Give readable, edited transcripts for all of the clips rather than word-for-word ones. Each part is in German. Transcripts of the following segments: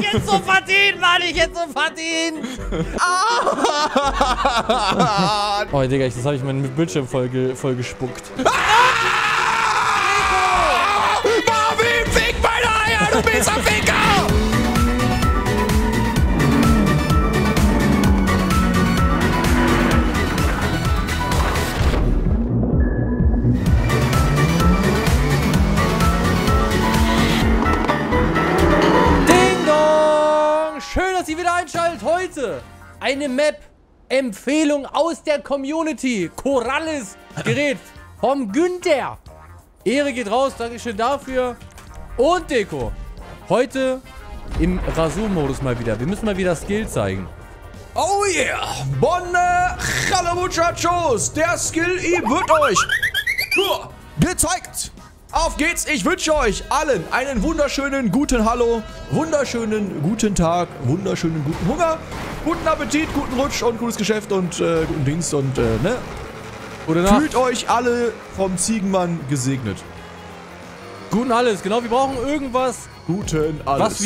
ich jetzt so verdient, Mann. Ich jetzt so verdient. Ah. Oh, Digga, das habe ich meinen Bildschirm voll gespuckt. Ah. Marvin, fick meine Eier, du bist ein Ficker. Heute eine Map-Empfehlung aus der Community. Corallis Gerät vom Günther. Ehre geht raus, Dankeschön dafür. Und Deko. Heute im Rasur-Modus mal wieder. Wir müssen mal wieder Skill zeigen. Oh yeah. Bonne Hallo Muchachos. Der Skill wird euch gezeigt. Auf geht's, ich wünsche euch allen einen wunderschönen guten Hallo, wunderschönen guten Tag, wunderschönen guten Hunger, guten Appetit, guten Rutsch und gutes Geschäft und guten Dienst und, ne? Gute Nacht. Fühlt euch alle vom Ziegenmann gesegnet. Guten alles, genau, wir brauchen irgendwas, guten alles.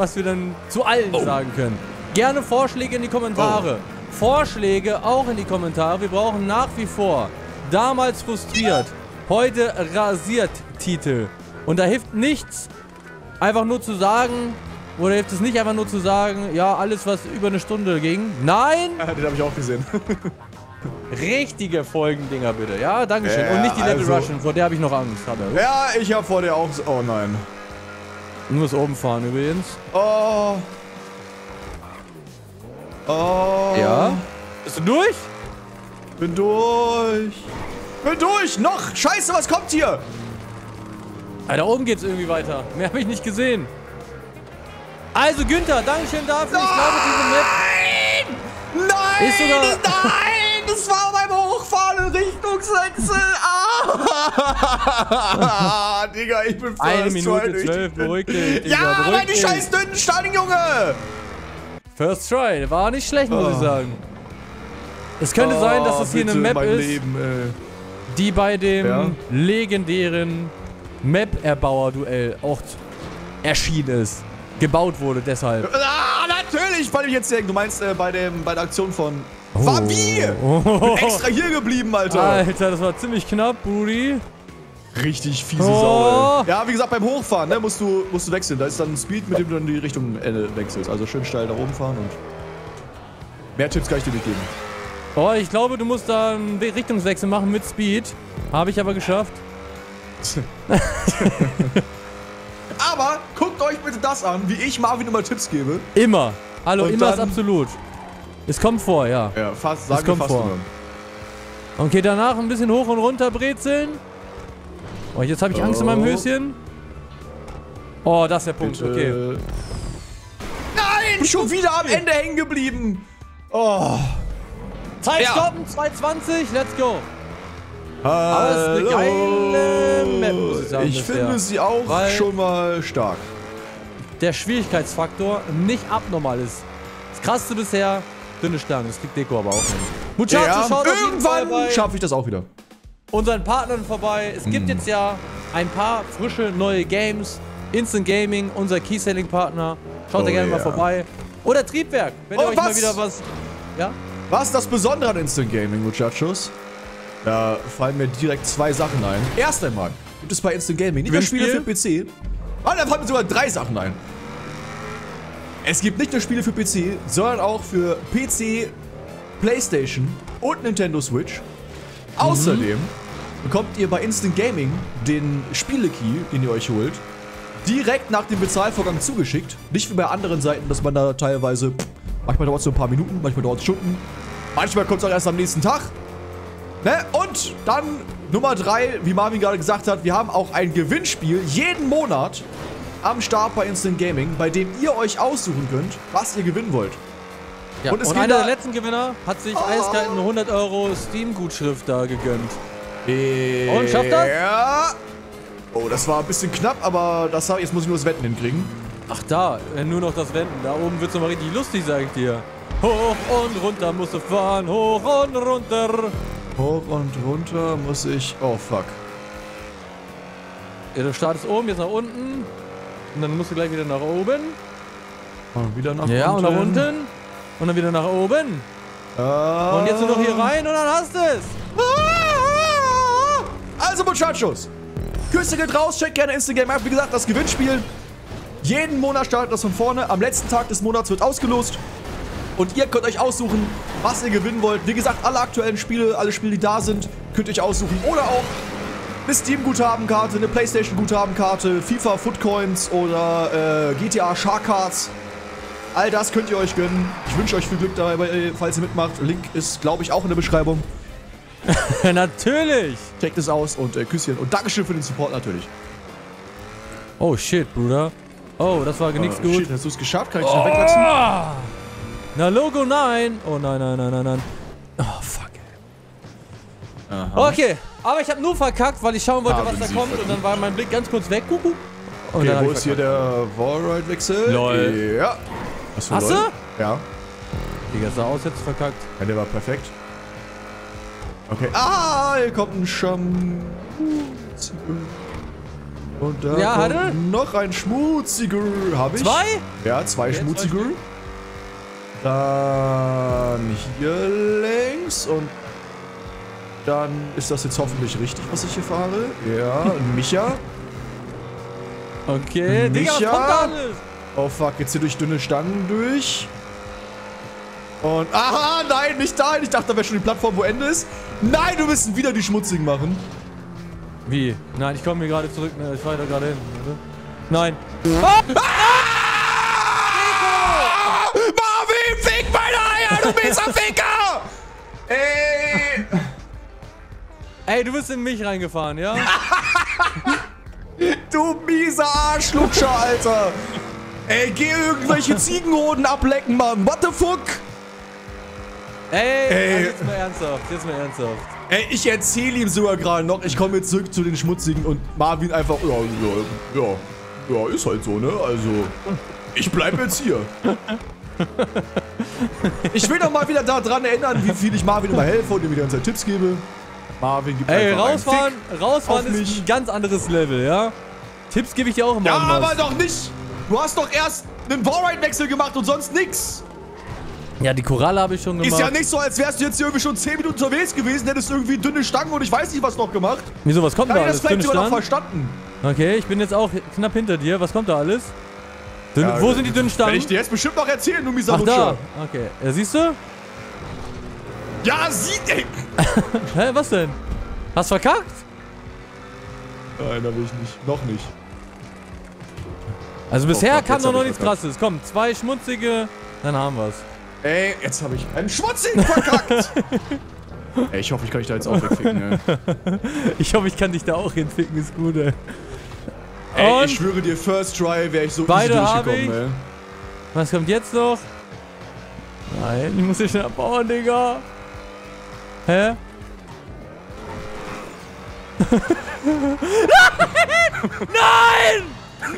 Was wir dann zu allen sagen können. Gerne Vorschläge in die Kommentare. Vorschläge auch in die Kommentare, wir brauchen nach wie vor damals frustriert. Heute rasiert Titel. Und da hilft nichts, einfach nur zu sagen, oder hilft es nicht einfach nur zu sagen, ja, alles, was über eine Stunde ging. Nein! Den habe ich auch gesehen. Richtige Folgendinger bitte. Ja, Dankeschön. Ja, und nicht die Level also, Rushen, vor der habe ich noch Angst. Ja, ich habe vor der auch... Oh nein. Du musst oben fahren übrigens. Oh. Oh. Ja? Bist du durch? Bin durch. Bin durch! Noch! Scheiße, was kommt hier? Ah, da oben geht's irgendwie weiter. Mehr habe ich nicht gesehen. Also, Günther, Dankeschön dafür. Nein! Ich glaube, diese Map nein! Ist sogar nein! Das war beim Hochfahren in Richtungswechsel. Ah! Digga, ich bin voll. 1 Minute 12, beruhig dich. Ja, weil die scheiß dünnen Steine, Junge! First try, war nicht schlecht, muss ich sagen. Es könnte sein, dass das hier eine Map ist. Die bei dem legendären Map-Erbauer-Duell auch erschienen ist. Gebaut wurde deshalb. Ah, natürlich, weil ich jetzt denke, du meinst bei der Aktion von Fabi! Bin extra hier geblieben, Alter. Alter, das war ziemlich knapp, Brudi. Richtig fiese Sau. Ja, wie gesagt, beim Hochfahren ne, musst du wechseln. Da ist dann ein Speed, mit dem du in die Richtung wechselst. Also schön steil nach oben fahren und mehr Tipps kann ich dir nicht geben. Oh, ich glaube, du musst da einen Richtungswechsel machen mit Speed. Habe ich aber geschafft. Aber guckt euch bitte das an, wie ich Marvin immer Tipps gebe. Immer. Hallo, und immer ist absolut. Es kommt vor, ja. Ja, fast. Sagen wir fast vor. Immer. Okay, danach ein bisschen hoch und runter brezeln. Oh, jetzt habe ich Angst in meinem Höschen. Oh, das ist der Punkt. Bitte. Okay. Nein, schon wieder am Ende hängen geblieben. Oh. Zeit stoppen, 2:20, let's go. Aber es ist eine geile Map, muss ich sagen. Ich finde sie auch schon mal stark. Der Schwierigkeitsfaktor nicht abnormal ist. Das krasseste bisher, dünne Stangen, das kriegt Deko aber auch nicht. Muchacho, schaut auf jeden Fall vorbei. Irgendwann schaffe ich das auch wieder. Unseren Partnern vorbei. Es gibt jetzt ja ein paar frische neue Games. Instant Gaming, unser Key-Selling-Partner. Schaut da gerne mal vorbei. Oder Triebwerk, wenn ihr euch mal wieder was... Ja? Was ist das Besondere an Instant Gaming, Muchachos? Da fallen mir direkt zwei Sachen ein. Erst einmal gibt es bei Instant Gaming nicht nur Spiele für PC. Ah, da fallen mir sogar 3 Sachen ein. Es gibt nicht nur Spiele für PC, sondern auch für PC, PlayStation und Nintendo Switch. Außerdem bekommt ihr bei Instant Gaming den Spiele-Key, den ihr euch holt, direkt nach dem Bezahlvorgang zugeschickt. Nicht wie bei anderen Seiten, dass man da teilweise... Manchmal dauert es nur ein paar Minuten, manchmal dauert es Stunden. Manchmal kommt es auch erst am nächsten Tag. Ne? Und dann Nummer 3, wie Marvin gerade gesagt hat, wir haben auch ein Gewinnspiel jeden Monat am Start bei Instant Gaming, bei dem ihr euch aussuchen könnt, was ihr gewinnen wollt. Ja, und einer der letzten Gewinner hat sich eiskalt eine 100 € Steam-Gutschrift da gegönnt. Und schafft das? Ja. Oh, das war ein bisschen knapp, aber das jetzt muss ich nur das Wetten hinkriegen. Ach da, nur noch das Wenden. Da oben wird's nochmal richtig lustig, sag ich dir. Hoch und runter musst du fahren, hoch und runter. Hoch und runter muss ich... Oh, fuck. Ja, du startest oben, jetzt nach unten. Und dann musst du gleich wieder nach oben. Und wieder nach unten. Ja, und nach unten. Und dann wieder nach oben. Und jetzt nur noch hier rein und dann hast du es. Also, Muchachos. Küsse geht raus, checkt gerne Instant Gaming ab. Wie gesagt, das Gewinnspiel. Jeden Monat startet das von vorne. Am letzten Tag des Monats wird ausgelost. Und ihr könnt euch aussuchen, was ihr gewinnen wollt. Wie gesagt, alle aktuellen Spiele, alle Spiele, die da sind, könnt ihr euch aussuchen. Oder auch eine Steam-Guthabenkarte, eine PlayStation-Guthabenkarte, FIFA, Footcoins oder GTA Sharkcards. All das könnt ihr euch gönnen. Ich wünsche euch viel Glück dabei, falls ihr mitmacht. Link ist, glaube ich, auch in der Beschreibung. Natürlich! Checkt es aus und Küsschen. Und Dankeschön für den Support natürlich. Oh shit, Bruder. Oh, das war nichts gut. Shit, hast du es geschafft? Kann ich schnell weglassen? Na, Logo, nein! Oh, nein, nein, nein, nein, nein. Oh, fuck. Aha. Okay, aber ich habe nur verkackt, weil ich schauen wollte, was da kommt. Verkackt. Und dann war mein Blick ganz kurz weg. Kuckuck. Okay, wo ist hier der Wallride-Wechsel? Lol. Ja. Achso, hast du? Ja. Digga, sah aus, jetzt verkackt. Ja, der war perfekt. Okay. Ah, hier kommt ein Schmutziger. Und da kommt noch ein Schmutziger. Hab ich. Zwei? Ja, zwei Schmutziger. Dann hier links und dann ist das jetzt hoffentlich richtig, was ich hier fahre. Ja, Micha. Okay, Micha. Digga, was kommt alles? Oh fuck, jetzt hier durch dünne Stangen durch. Und, aha, nein, nicht dahin. Ich dachte, da wäre schon die Plattform, wo Ende ist. Nein, wir müssen wieder die Schmutzigen machen. Wie? Nein, ich komme hier gerade zurück. Ne? Ich fahre da gerade hin. Oder? Nein. Ah! Ah! Marvin, fick meine Eier, du mieser Ficker! Ey! Ey, du bist in mich reingefahren, ja? Du mieser Arschlutscher, Alter! Ey, geh irgendwelche Ziegenhoden ablecken, Mann! What the fuck? Ey, jetzt mal ernsthaft, jetzt mal ernsthaft. Ey, ich erzähle ihm sogar gerade noch, ich komme jetzt zurück zu den Schmutzigen und Marvin einfach, ja, ist halt so, ne? Also, ich bleib jetzt hier. Ich will doch mal wieder daran erinnern, wie viel ich Marvin immer helfe und ihm die ganze Zeit Tipps gebe. Marvin gibt einfach rausfahren, einen Fick rausfahren auf mich. Ist ein ganz anderes Level, ja? Tipps gebe ich dir auch immer. Ja, aber doch nicht! Du hast doch erst einen Wallride-Wechsel gemacht und sonst nix! Ja, die Koralle habe ich schon gemacht. Ist ja nicht so, als wärst du jetzt hier irgendwie schon 10 Minuten unterwegs gewesen, hättest irgendwie dünne Stangen und ich weiß nicht, was noch gemacht. Wieso, was kommt da alles? Ich habe das vielleicht sogar noch verstanden. Okay, ich bin jetzt auch knapp hinter dir. Was kommt da alles? Ja, wo sind die dünnen Stangen? Wenn ich dir jetzt bestimmt noch erzählen, du mieser Lutscher. Okay, ja, siehst du? Ja, sieht ey! Hä, was denn? Hast verkackt? Nein, habe ich nicht. Noch nicht. Also bisher kam doch noch nichts Krasses. Komm, zwei Schmutzige, dann haben wir's. Ey, jetzt habe ich einen Schmutzigen verkackt! Ey, ich hoffe, ich kann dich da jetzt auch wegficken, ey. Ich hoffe, ich kann dich da auch hinficken, ist gut, ey. Ey, und ich schwöre dir, First Try wäre ich so easy durchgekommen, ey. Was kommt jetzt noch? Nein, ich muss hier schnell abbauen, Digga. Hä? Nein! Nein!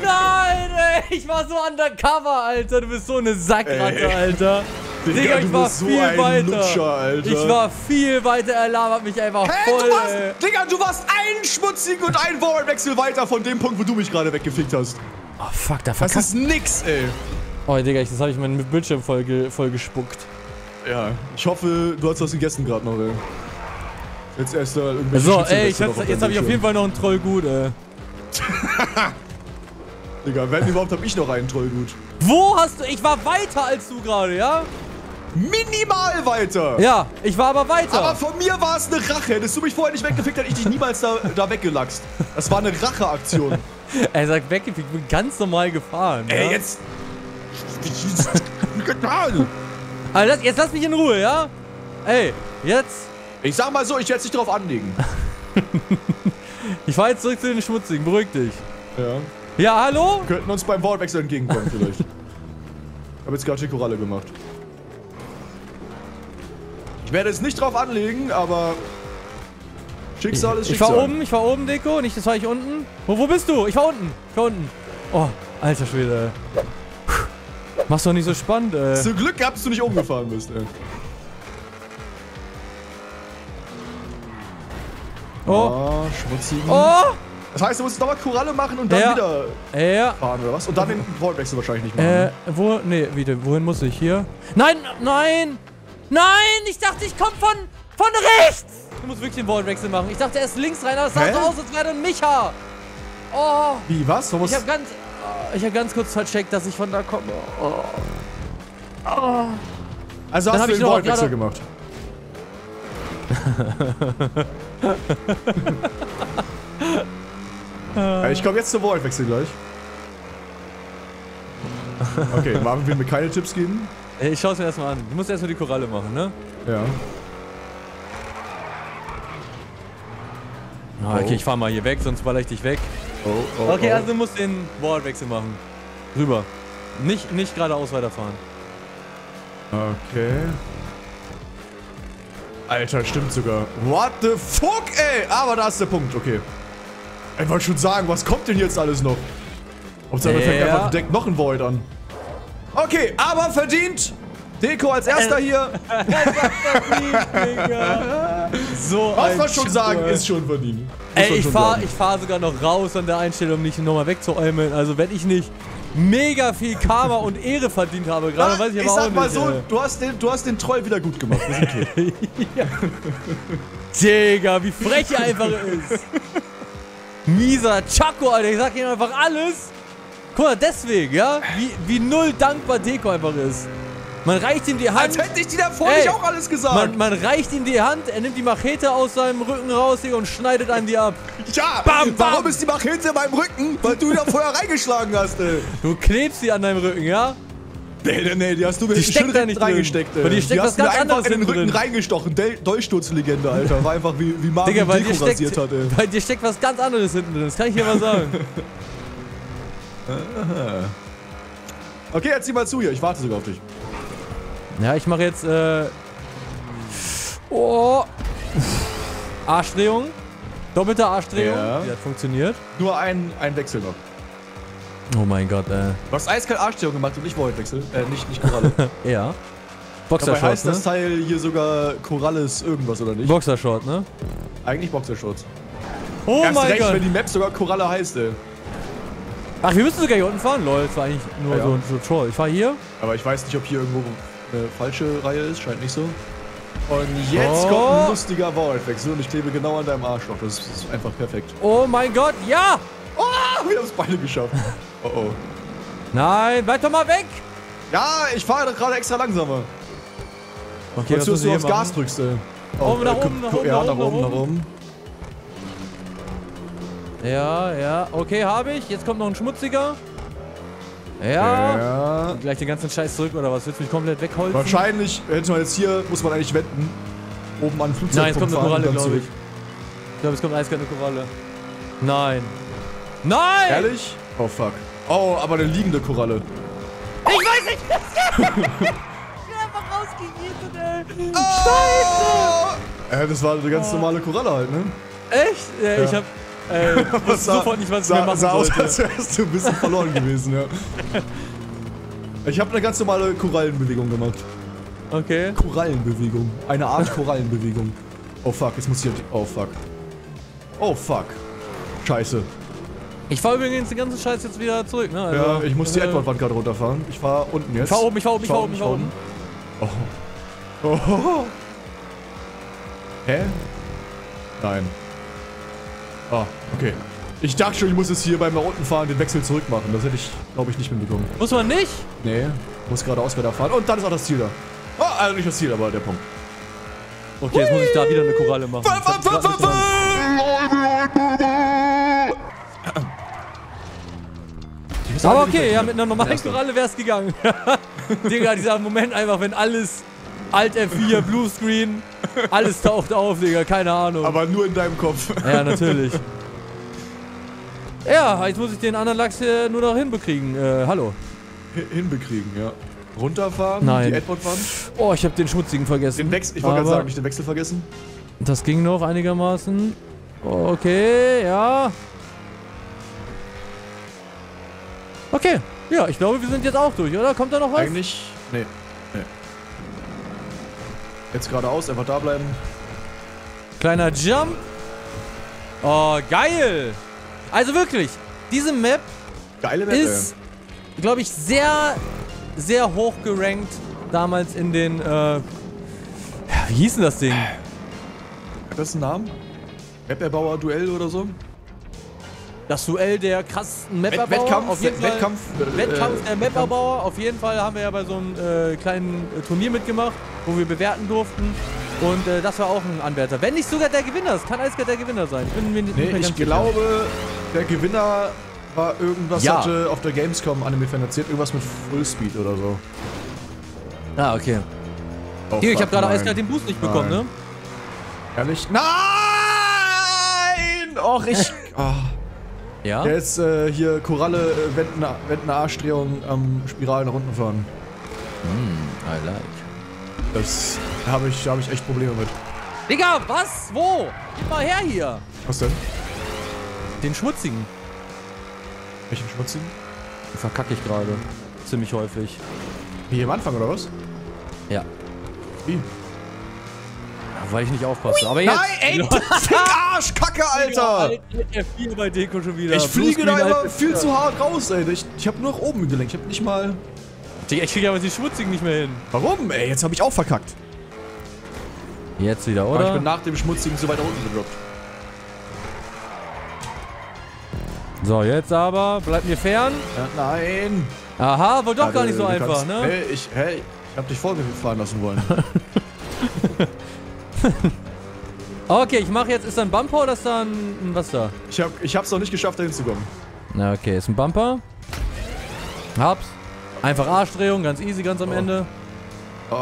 Nein, ey, ich war so undercover, Alter. Du bist so eine Sackratte, ey. Alter. Digga, ich war so viel weiter. Lutscher, Alter. Ich war viel weiter, er labert mich einfach voll, du warst, ey. Digga, du warst einen Schmutzigen und einen Wallride-Wechsel weiter von dem Punkt, wo du mich gerade weggefickt hast. Oh, fuck, da verkackt. Das ist nix, ey. Oh, Digga, das habe ich meinen Bildschirm voll gespuckt. Ja, ich hoffe, du hast was gegessen gerade noch, ey. Jetzt erst da irgendwelche so, ey, jetzt habe ich auf jeden Fall noch einen Troll gut, ey. Digga, wenn überhaupt hab ich noch einen Trollgut. Wo hast du? Ich war weiter als du gerade, ja? Minimal weiter! Ja, ich war aber weiter. Aber von mir war es eine Rache. Hättest du mich vorher nicht weggefickt, hätte ich dich niemals da weggelaxt. Das war eine Racheaktion. Er sagt weggefickt, ich bin ganz normal gefahren. Ey, ja? Jetzt. Also jetzt lass mich in Ruhe, ja? Ey, jetzt. Ich sag mal so, ich werde dich drauf anlegen. Ich fahr jetzt zurück zu den Schmutzigen, beruhig dich. Ja. Ja, hallo? Wir könnten uns beim Wallwechsel entgegenkommen, vielleicht. Ich habe jetzt gerade die Koralle gemacht. Ich werde es nicht drauf anlegen, aber. Schicksal ist Schicksal. Ich war oben, Deko. Nicht, das war ich unten. Wo bist du? Ich war unten. Oh, alter Schwede. Mach's doch nicht so spannend, ey. Zum Glück gehabt, dass du nicht umgefahren bist, ey. Oh. Schmutzigen. Oh! Das heißt, du musst nochmal Koralle machen und dann wieder fahren oder was? Und dann den Wallwechsel wahrscheinlich nicht machen. Wo? Nee, wieder. Wohin muss ich? Hier? Nein, nein! Nein! Ich dachte, ich komme von rechts! Du musst wirklich den Wallwechsel machen. Ich dachte, er ist links rein, aber es sah so aus, als wäre ein Micha. Oh. Wie, was? Du musst ich hab ganz kurz vercheckt, dass ich von da komme. Oh. Oh. Also hast du den Wallwechsel gemacht. Ich komme jetzt zum Wallwechsel gleich. Okay, Marvin will mir keine Tipps geben. Ich schaue es mir erstmal an. Du musst erstmal die Koralle machen, ne? Ja. Oh. Okay, ich fahr mal hier weg, sonst baller ich dich weg. Oh, oh, okay, also du musst den Wallwechsel machen. Rüber. Nicht geradeaus weiterfahren. Okay. Alter, stimmt sogar. What the fuck, ey? Aber da ist der Punkt, okay. Ich wollte schon sagen, was kommt denn jetzt alles noch? Hauptsache, fängt einfach direkt noch ein Void an. Okay, aber verdient. Deko als erster hier. So was wir schon sagen, ist schon verdient. Ey, ich fahr sogar noch raus an der Einstellung, um nicht nochmal wegzuäumeln. Also wenn ich nicht mega viel Karma und Ehre verdient habe gerade, weiß ich aber auch nicht. Ich sag mal so, du hast den Troll wieder gut gemacht. Digga, wie frech er einfach ist. Mieser Chaco, Alter, ich sag ihm einfach alles. Guck mal, deswegen, ja, wie null dankbar Deko einfach ist. Man reicht ihm die Hand. Als hätte ich dir da vorher auch alles gesagt. Man reicht ihm die Hand, er nimmt die Machete aus seinem Rücken raus hier und schneidet einem die ab. Ja, bam, bam. Warum ist die Machete in meinem Rücken? Weil du da vorher reingeschlagen hast, ey. Du klebst sie an deinem Rücken, ja? Nee, die hast du mir schön reingesteckt, ey. Die hast du mir einfach in den Rücken reingestochen. Dolchsturzlegende, Alter. War einfach wie Marvin Deko rasiert hat, ey. Weil dir steckt was ganz anderes hinten drin, das kann ich dir mal sagen. Okay, jetzt zieh mal zu hier. Ich warte sogar auf dich. Ja, ich mache jetzt, Arschdrehung. Doppelte Arschdrehung. Ja. Die hat funktioniert. Nur ein Wechsel noch. Oh mein Gott, ey. Du hast eiskalt Arschdrehung gemacht und nicht Wallwechsel. Nicht Koralle. Ja. Boxershort, dabei heißt das Teil hier sogar Koralles irgendwas, oder nicht? Boxershort, ne? Eigentlich Boxershort. Oh mein Gott. Wenn die Map sogar Koralle heißt, ey. Ach, wir müssen sogar hier unten fahren, lol. Das war eigentlich nur so ein Troll. Ich fahr hier. Aber ich weiß nicht, ob hier irgendwo eine falsche Reihe ist. Scheint nicht so. Und jetzt kommt ein lustiger Wallwechsel und ich klebe genau an deinem Arschloch. Das ist einfach perfekt. Oh mein Gott, ja! Oh, wir haben es beide geschafft. Oh, oh. Nein, bleib doch mal weg! Ja, ich fahre doch gerade extra langsamer. Okay, was du aufs Gas drückst, ey. Oh, nach oben, nach oben, nach oben, nach oben. Ja, ja. Okay, habe ich. Jetzt kommt noch ein schmutziger. Ja. Und gleich den ganzen Scheiß zurück, oder was? Willst du mich komplett wegholzen? Wahrscheinlich, hätte man jetzt hier, muss man eigentlich wenden. Oben an den Flugzeug. Nein, jetzt kommt eine Koralle, glaube ich. Ich glaube, es kommt eiskalt eine Koralle. Nein. Nein! Ehrlich? Oh, fuck. Oh, aber eine liegende Koralle. Ich weiß nicht, was ich einfach rausgegeben, ey. Oh! Scheiße! Das war eine ganz normale Koralle halt, ne? Echt? Ja. Ich hab... wusste sofort nicht, was ich mehr machen sollte. Sah aus, als wärst du ein bisschen verloren gewesen, ja. Ich habe eine ganz normale Korallenbewegung gemacht. Okay. Korallenbewegung. Eine Art Korallenbewegung. Oh fuck, jetzt muss ich... Oh fuck. Oh fuck. Scheiße. Ich fahr übrigens den ganzen Scheiß jetzt wieder zurück, ne? Also, ja, ich muss die Edward-Wand gerade runterfahren. Ich fahr unten jetzt. Ich fahr oben, ich fahr oben, ich fahr oben, ich fahr oben. Oh. Oh. Hä? Nein. Ah, okay. Ich dachte schon, ich muss jetzt hier beim nach unten fahren den Wechsel zurück machen. Das hätte ich, glaube ich, nicht mitbekommen. Muss man nicht? Nee, muss geradeaus weiterfahren. Und dann ist auch das Ziel da. Oh, also nicht das Ziel, aber der Punkt. Okay, jetzt muss ich da wieder eine Koralle machen. Aber okay, ja, mit einer normalen Koralle wäre es gegangen. Digga, dieser Moment einfach, wenn alles... Alt F4, Bluescreen, alles taucht auf, Digga, keine Ahnung. Aber nur in deinem Kopf. Ja, natürlich. Ja, jetzt muss ich den anderen Lachs hier nur noch hinbekriegen. Hallo. Hinbekriegen, ja. Runterfahren, nein. Die Edward-Wand. Oh, ich hab den schmutzigen vergessen. Den Wechsel, ich wollte gerade sagen, nicht den Wechsel vergessen. Das ging noch einigermaßen. Okay, ja. Okay, ja, ich glaube, wir sind jetzt auch durch, oder? Kommt da noch was? Eigentlich, nee. Jetzt geradeaus, einfach da bleiben. Kleiner Jump. Oh, geil. Also wirklich, diese Map, geile Map ist, glaube ich, sehr, sehr hoch gerankt damals in den, wie hieß denn das Ding? Hat das einen Namen? Map-Erbauer-Duell oder so? Das Duell der krassesten Map-Erbauer. Wettkampf der Map-Erbauer. Auf jeden Fall haben wir ja bei so einem kleinen Turnier mitgemacht, wo wir bewerten durften. Und das war auch ein Anwärter. Wenn nicht sogar der Gewinner. Es kann sogar der Gewinner sein. Ich glaube, der Gewinner war irgendwas, hatte auf der Gamescom animiert, irgendwas mit Fullspeed oder so. Ah, okay. Oh, hier, ich habe gerade eiskalt den Boost nicht bekommen, ne? Ehrlich? Nein! Och, ich... Ja? Der ist hier Koralle, wenden Arschdrehung am Spiral nach unten fahren. I like. Das habe ich echt Probleme mit. Digga, was? Wo? Gib mal her hier. Was denn? Den schmutzigen. Welchen schmutzigen? Den verkacke ich gerade. Ziemlich häufig. Wie am Anfang, oder was? Ja. Wie? Weil ich nicht aufpasse. Aber jetzt. Nein, ey! Arschkacke, Alter! F4 bei Deko schon wieder. Ich fliege da immer viel zu hart raus, ey. Ich hab nur nach oben gelenkt. Ich hab nicht mal. Ich krieg aber die Schmutzigen nicht mehr hin. Warum, ey? Jetzt hab ich auch verkackt. Jetzt wieder, oder? Aber ich bin nach dem Schmutzigen zu weit nach unten gedroppt. So, jetzt aber. Bleib mir fern. Ja, nein. Aha, war doch gar nicht so einfach, ne? Hey, ich hab dich vor mir fahren lassen wollen. Okay, ich mache jetzt, ist da ein Bumper oder ist da ein, was da? Ich hab's noch nicht geschafft, da hinzukommen. Na okay, ist ein Bumper. Hab's. Einfach Arschdrehung, ganz easy, ganz am Ende. Oh,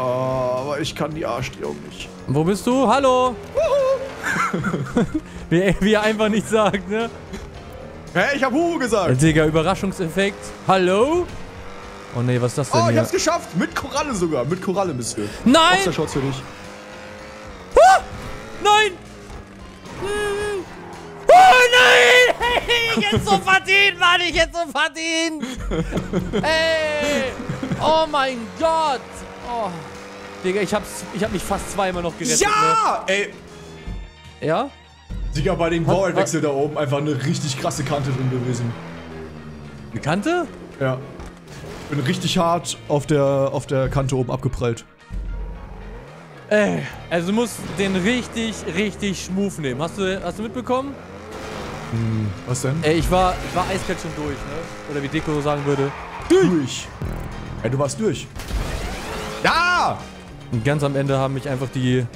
aber ich kann die Arschdrehung nicht. Wo bist du? Hallo! Wie er einfach nicht sagt, ne? Hä, ich hab Huhu gesagt! Digga, Überraschungseffekt. Hallo? Oh ne, was ist das denn hier? Ich hab's geschafft! Mit Koralle sogar! Mit Koralle, Monsieur. Nein! Oster Shots für dich. Nein! Oh nein! Ich hätte so verdient, Mann! Ich hätte so verdient! Ey! Oh mein Gott! Oh. Digga, ich hab mich fast zweimal noch gerettet. Ja! Ne? Ey! Ja? Digga, bei dem Bauernwechsel da oben einfach eine richtig krasse Kante drin gewesen. Eine Kante? Ja. Bin richtig hart auf der Kante oben abgeprallt. Ey, also du musst den richtig, richtig Schmuf nehmen. Hast du mitbekommen? Hm, was denn? Ey, ich war eiskalt schon durch, ne? Oder wie Deko sagen würde, durch! Ey, du warst durch. Ja! Und ganz am Ende haben mich einfach die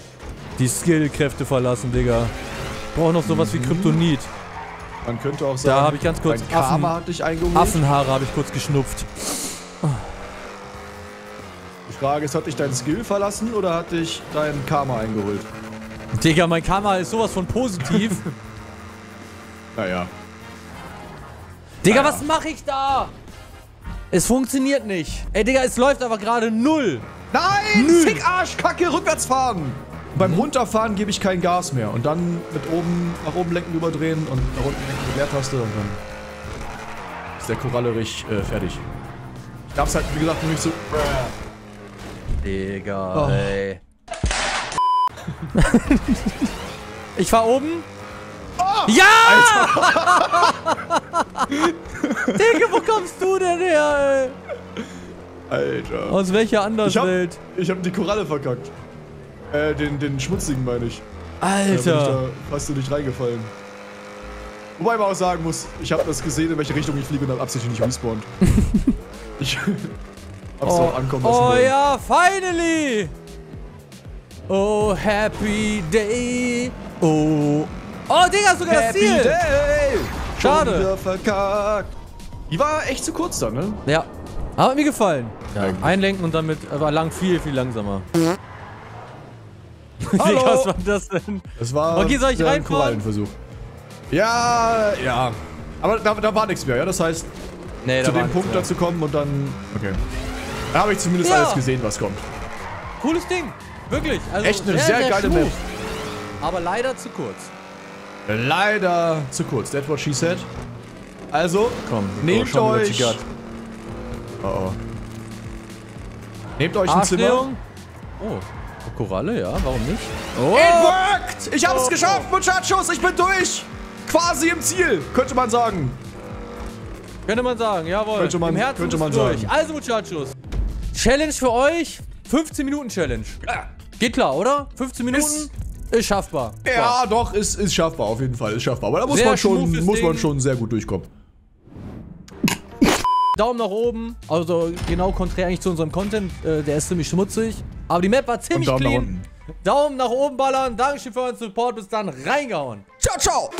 Skillkräfte verlassen, Digga. Brauch noch sowas wie Kryptonit. Man könnte auch sagen, da habe ich ganz kurz Affenhaare habe ich kurz geschnupft. Oh. Die Frage ist, hat dich dein Skill verlassen oder hat dich dein Karma eingeholt? Digga, mein Karma ist sowas von positiv. Naja. Digga, was mache ich da? Es funktioniert nicht. Ey, Digga, es läuft aber gerade null. Nein! Fick Arsch, Kacke, rückwärts fahren! Beim Runterfahren gebe ich kein Gas mehr. Und dann mit oben, nach oben lenken, überdrehen und nach unten lenken mit Leertaste und dann ist der Korallerich fertig. Ich darf es halt, wie gesagt, nur nicht so... Digga, ey. Ich fahr oben. Oh, ja! Alter. Digga, wo kommst du denn her, ey? Alter. Aus welcher anderen Welt? Ich hab die Koralle verkackt. Den schmutzigen meine ich. Alter. Hast du nicht reingefallen. Wobei man auch sagen muss, ich habe das gesehen, in welche Richtung ich fliege und habe absichtlich nicht respawned. Ja, finally! Oh, happy day! Oh, Digga, sogar das Ziel! Happy day! Schade! Verkackt. Die war echt zu kurz dann, ne? Ja. Aber hat mir gefallen. Ja. Einlenken und damit war viel, viel langsamer. Hallo. Was war das denn? Das war okay, soll ich reinfahren? Ja. Aber da war nichts mehr, ja? Das heißt, nee, zu dem Punkt dazu kommen und dann... Okay. Da habe ich zumindest alles gesehen, was kommt. Cooles Ding. Wirklich. Also echt eine sehr geile Map. Aber leider zu kurz. Leider zu kurz. That's what she said. Also, nehmt euch... Nehmt euch ein Zimmer. Oh, Koralle, ja. Warum nicht? It worked! Ich hab's geschafft, Muchachos. Ich bin durch. quasi im Ziel, könnte man sagen. Könnte man sagen, jawohl. Könnte man sagen. Also, Muchachos, Challenge für euch, 15-Minuten-Challenge. Ja. Geht klar, oder? 15 Minuten ist schaffbar. Ja, doch, ist schaffbar, auf jeden Fall, ist schaffbar. Aber da muss man schon sehr gut durchkommen. Daumen nach oben, also genau konträr eigentlich zu unserem Content, der ist ziemlich schmutzig. Aber die Map war ziemlich clean. Daumen nach oben ballern, Dankeschön für euren Support, bis dann, reingehauen. Ciao, ciao.